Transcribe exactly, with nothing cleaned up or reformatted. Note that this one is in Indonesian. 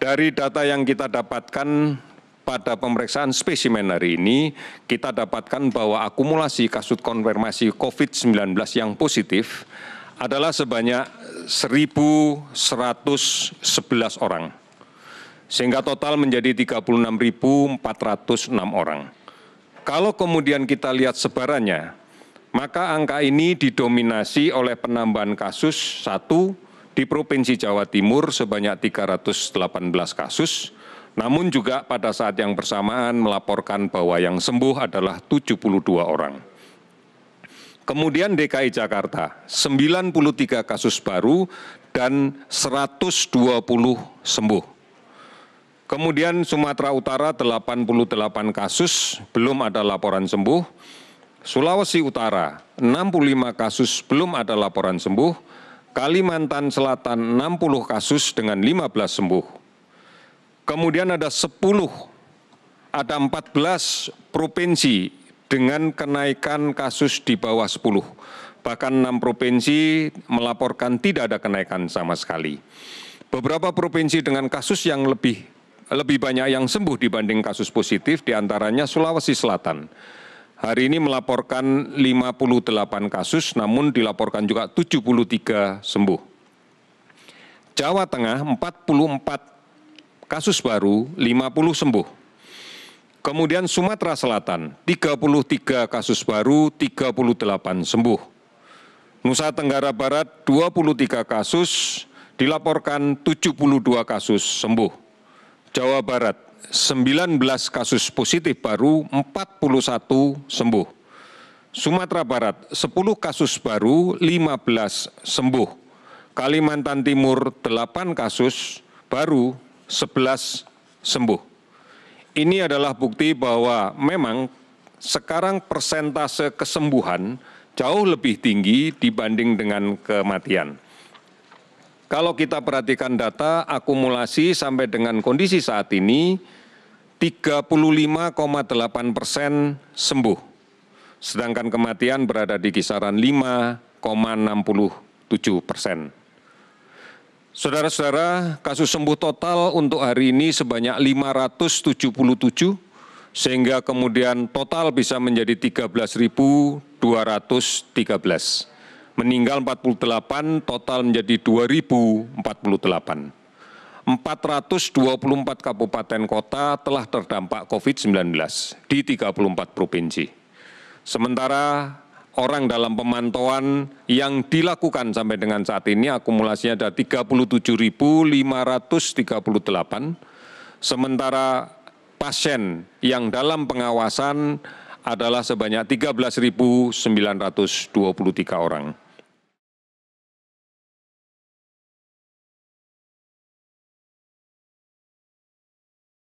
Dari data yang kita dapatkan pada pemeriksaan spesimen hari ini, kita dapatkan bahwa akumulasi kasus konfirmasi COVID sembilan belas yang positif adalah sebanyak seribu seratus sebelas orang, sehingga total menjadi tiga puluh enam ribu empat ratus enam orang. Kalau kemudian kita lihat sebarannya, maka angka ini didominasi oleh penambahan kasus satu, di Provinsi Jawa Timur sebanyak tiga ratus delapan belas kasus, namun juga pada saat yang bersamaan melaporkan bahwa yang sembuh adalah tujuh puluh dua orang. Kemudian D K I Jakarta, sembilan puluh tiga kasus baru dan seratus dua puluh sembuh. Kemudian Sumatera Utara delapan puluh delapan kasus, belum ada laporan sembuh. Sulawesi Utara enam puluh lima kasus, belum ada laporan sembuh. Kalimantan Selatan enam puluh kasus dengan lima belas sembuh. Kemudian ada sepuluh, ada empat belas provinsi dengan kenaikan kasus di bawah sepuluh. Bahkan enam provinsi melaporkan tidak ada kenaikan sama sekali. Beberapa provinsi dengan kasus yang lebih lebih banyak yang sembuh dibanding kasus positif, diantaranya Sulawesi Selatan. Hari ini melaporkan lima puluh delapan kasus, namun dilaporkan juga tujuh puluh tiga sembuh. Jawa Tengah empat puluh empat kasus baru, lima puluh sembuh. Kemudian Sumatera Selatan tiga puluh tiga kasus baru, tiga puluh delapan sembuh. Nusa Tenggara Barat dua puluh tiga kasus, dilaporkan tujuh puluh dua kasus sembuh. Jawa Barat sembilan belas kasus positif baru, empat puluh satu sembuh. Sumatera Barat sepuluh kasus baru, lima belas sembuh. Kalimantan Timur delapan kasus baru, sebelas sembuh. Ini adalah bukti bahwa memang sekarang persentase kesembuhan jauh lebih tinggi dibanding dengan kematian. Kalau kita perhatikan data akumulasi sampai dengan kondisi saat ini, tiga puluh lima koma delapan persen sembuh, sedangkan kematian berada di kisaran lima koma enam tujuh persen. Saudara-saudara, kasus sembuh total untuk hari ini sebanyak lima ratus tujuh puluh tujuh, sehingga kemudian total bisa menjadi tiga belas ribu dua ratus tiga belas. Meninggal empat puluh delapan, total menjadi dua ribu empat puluh delapan. empat ratus dua puluh empat kabupaten kota telah terdampak COVID sembilan belas di tiga puluh empat provinsi. Sementara orang dalam pemantauan yang dilakukan sampai dengan saat ini akumulasinya ada tiga puluh tujuh ribu lima ratus tiga puluh delapan. Sementara pasien yang dalam pengawasan adalah sebanyak tiga belas ribu sembilan ratus dua puluh tiga orang.